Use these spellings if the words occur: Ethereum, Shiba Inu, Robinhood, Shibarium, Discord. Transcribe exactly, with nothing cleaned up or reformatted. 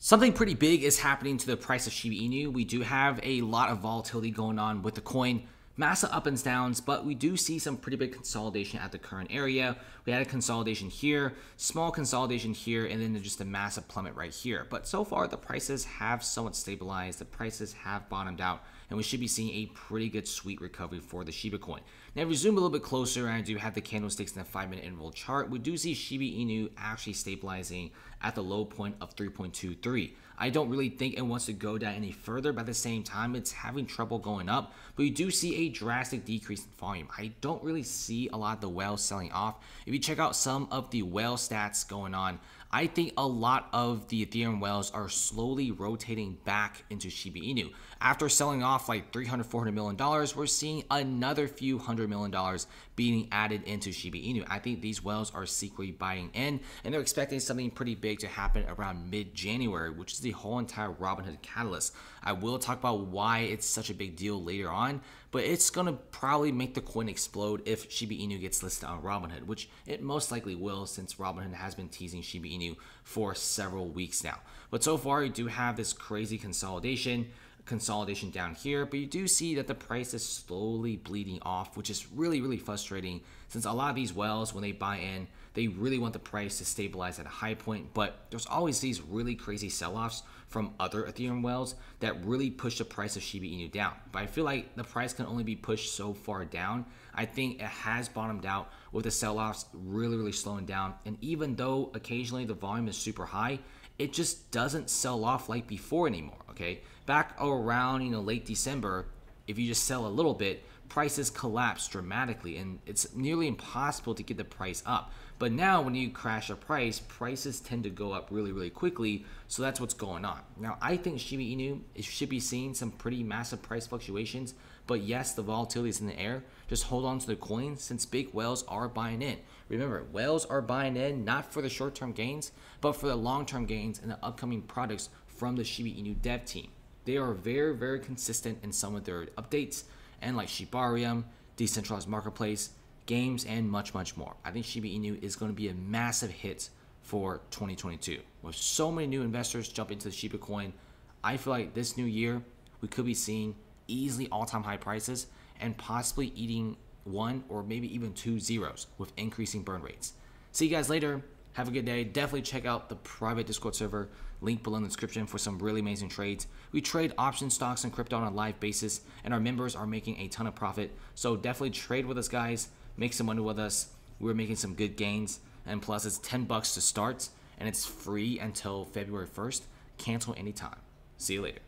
Something pretty big is happening to the price of Shiba Inu. We do have a lot of volatility going on with the coin, massive up and downs, but we do see some pretty big consolidation at the current area. We had a consolidation here, small consolidation here, and then just a massive plummet right here. But so far, the prices have somewhat stabilized. The prices have bottomed out, and we should be seeing a pretty good sweet recovery for the Shiba coin. Now, if we zoom a little bit closer, and I do have the candlesticks in the five-minute interval chart, we do see Shiba Inu actually stabilizing at the low point of three point two three. I don't really think it wants to go down any further, but at the same time, it's having trouble going up. But you do see a drastic decrease in volume. I don't really see a lot of the whales selling off. If you check out some of the whale stats going on, I think a lot of the Ethereum whales are slowly rotating back into Shiba Inu. After selling off like three hundred, four hundred million dollars, we're seeing another few hundred million dollars being added into Shiba Inu. I think these whales are secretly buying in, and they're expecting something pretty big to happen around mid-January, which is the whole entire Robinhood catalyst. I will talk about why it's such a big deal later on, but it's going to probably make the coin explode if Shiba Inu gets listed on Robinhood, which it most likely will, since Robinhood has been teasing Shiba Inu for several weeks now. But so far, you do have this crazy consolidation consolidation down here, but you do see that the price is slowly bleeding off, which is really really frustrating, since a lot of these whales, when they buy in, they really want the price to stabilize at a high point, but there's always these really crazy sell-offs from other Ethereum whales that really push the price of Shiba Inu down. But I feel like the price can only be pushed so far down. I think it has bottomed out, with the sell-offs really really slowing down, and even though occasionally the volume is super high, it just doesn't sell off like before anymore, okay? Back around, you know, late December, if you just sell a little bit, prices collapse dramatically, and it's nearly impossible to get the price up. But now when you crash a price, prices tend to go up really, really quickly, so that's what's going on. Now, I think Shiba Inu should be seeing some pretty massive price fluctuations, but yes, the volatility is in the air. Just hold on to the coin, since big whales are buying in. Remember, whales are buying in not for the short-term gains, but for the long-term gains and the upcoming products from the Shiba Inu dev team. They are very, very consistent in some of their updates, and like Shibarium, decentralized marketplace, games, and much, much more. I think Shiba Inu is going to be a massive hit for twenty twenty-two. With so many new investors jump into the Shiba coin, I feel like this new year, we could be seeing easily all-time high prices and possibly eating one or maybe even two zeros with increasing burn rates. See you guys later. Have a good day. Definitely check out the private Discord server, link below in the description, for some really amazing trades. We trade option stocks and crypto on a live basis, and our members are making a ton of profit. So definitely trade with us, guys. Make some money with us. We're making some good gains. And plus, it's ten bucks to start, and it's free until February first. Cancel anytime. See you later.